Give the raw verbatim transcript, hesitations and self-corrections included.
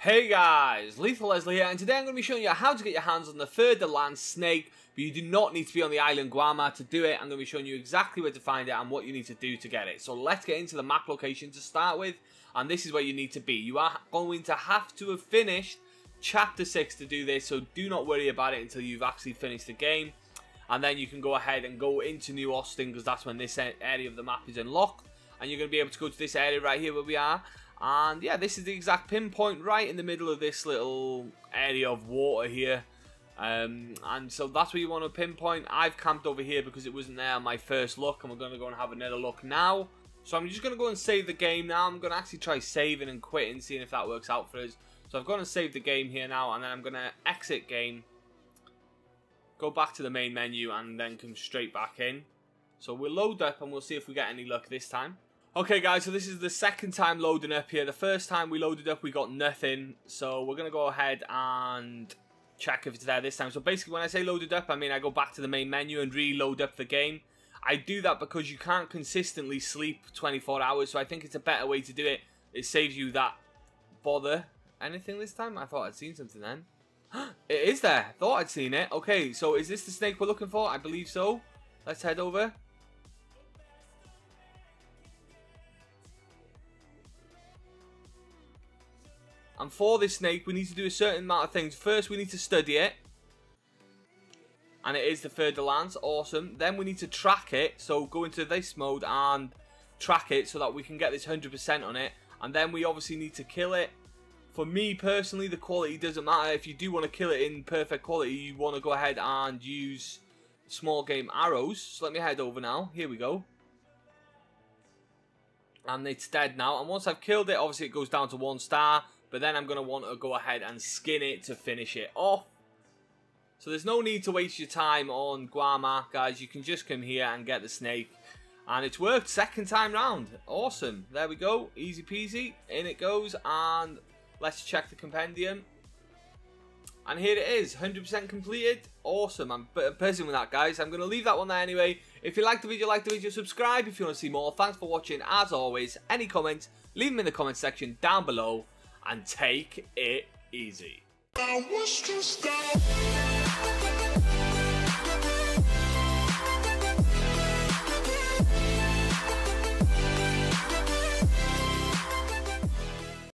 Hey guys, Lethal Leslie here, and today I'm going to be showing you how to get your hands on the Fer-de-Lance snake, but you do not need to be on the island Guamá to do it. I'm going to be showing you exactly where to find it and what you need to do to get it. So let's get into the map location to start with, and this is where you need to be. You are going to have to have finished Chapter six to do this, so do not worry about it until you've actually finished the game. And then you can go ahead and go into New Austin, because that's when this area of the map is unlocked. And you're going to be able to go to this area right here where we are. And yeah, this is the exact pinpoint right in the middle of this little area of water here. Um, and so that's where you want to pinpoint. I've camped over here because it wasn't there on my first look, and we're going to go and have another look now. So I'm just going to go and save the game now. I'm going to actually try saving and quitting, seeing if that works out for us. So I've gone and saved the game here now, and then I'm going to exit game, go back to the main menu, and then come straight back in. So we'll load up and we'll see if we get any luck this time. Okay guys, so this is the second time loading up here. The first time we loaded up, we got nothing. So we're going to go ahead and check if it's there this time. So basically when I say loaded up, I mean I go back to the main menu and reload up the game. I do that because you can't consistently sleep twenty-four hours. So I think it's a better way to do it. It saves you that bother. Anything this time? I thought I'd seen something then. It is there. Thought I'd seen it. Okay, so is this the snake we're looking for? I believe so. Let's head over. And for this snake, we need to do a certain amount of things. First, we need to study it. And it is the Fer-de-Lance. Awesome. Then we need to track it. So go into this mode and track it so that we can get this one hundred percent on it. And then we obviously need to kill it. For me, personally, the quality doesn't matter. If you do want to kill it in perfect quality, you want to go ahead and use small game arrows. So let me head over now. Here we go. And it's dead now. And once I've killed it, obviously it goes down to one star. But then I'm going to want to go ahead and skin it to finish it off. So there's no need to waste your time on Guarma, guys. You can just come here and get the snake. And it's worked second time round. Awesome. There we go. Easy peasy. In it goes. And let's check the compendium. And here it is. one hundred percent completed. Awesome. I'm buzzing with that, guys. I'm going to leave that one there anyway. If you like the video, like the video. Subscribe if you want to see more. Thanks for watching. As always, any comments, leave them in the comment section down below. And take it easy.